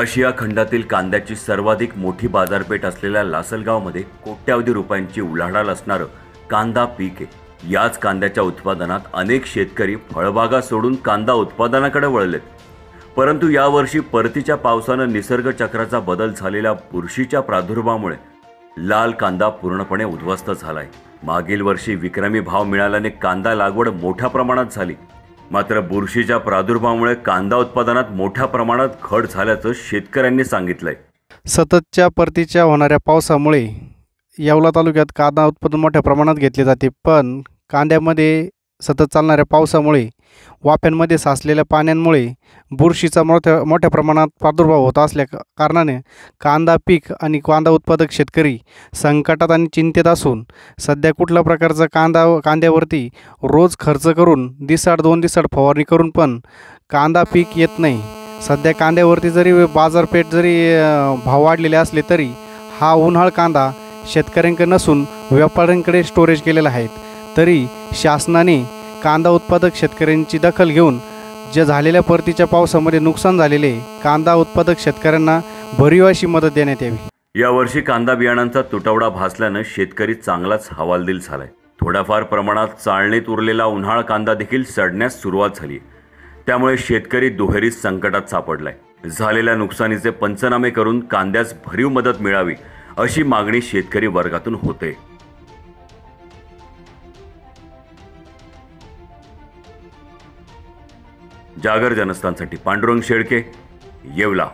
आशिया खंडातील कांद्याची सर्वाधिक मोठी बाजारपेठ असलेल्या लासलगावमध्ये कोट्यावधी रुपयांची उलाढाल असणारं कांदा पीक आहे। याच कांद्याच्या उत्पादनात अनेक शेतकरी फळबागा सोडून कांदा उत्पादनाकडे वळलेत, परंतु यावर्षी परतीच्या पावसानं निसर्ग चक्राचा बदल झालेल्या बुरशीच्या प्रादुर्भावामुळे लाल कांदा पूर्णपणे उद्ध्वस्त झालाय। मागील वर्षी विक्रमी भाव मिळाल्याने कांदा लागवड मोठ्या प्रमाणात झाली, मात्र बुरशीच्या प्रादुर्भावामुळे कांदा उत्पादनात मोठ्या प्रमाणात घट झाल्याचं शेतकऱ्यांनी सांगितलंय। सततच्या परतीच्या होणाऱ्या पावसामुळे येवला तालुक्यात कांदा उत्पादन मोठ्या प्रमाणात घेतले जाते, पण कांद्यामध्ये सतत चालणाऱ्या पावसामुळे वाफ्यांमध्ये साचलेल्या पाण्यामुळे बुरशीचा मोठ्या प्रमाणात प्रादुर्भाव होत असल्या कारणाने कांदा पीक आणि कांदा उत्पादक शेतकरी संकटात आणि चिंतेत असून सध्या कुठल्या प्रकारचा कांद्यावरती रोज खर्च करून दिसाड दोन दिसाड फवारणी करून पण कांदा पीक येत नाही। सध्या कांद्यावरती जरी बाजारपेठ जरी भाव वाढलेले असले तरी हा उन्हाळ कांदा शेतकऱ्यांकडे नसून व्यापाऱ्यांकडे स्टोरेज केलेला आहे। तरी शासनाने कांदा उत्पादक शेतकऱ्यांची दखल घेऊन जे झालेल्या परतीच्या पावसामध्ये नुकसान झालेले कांदा उत्पादक शेतकऱ्यांना भरीव अशी मदत देण्यात यावी। यावर्षी कांदा बियाणांचा तुटवडा भासल्याने शेतकरी चांगलाच हवालदिल झालाय। थोड्याफार प्रमाणात चाळणीत उरलेला उन्हाळ कांदा देखील सडण्यास सुरुवात झाली, त्यामुळे शेतकरी दुहेरी संकटात सापडलाय। झालेल्या नुकसानीचे पंचनामे करून कांद्यास भरीव मदत मिळावी अशी मागणी शेतकरी वर्गातून होते। जागर जनस्थानसाठी पांडुरंग शेळके, येवला।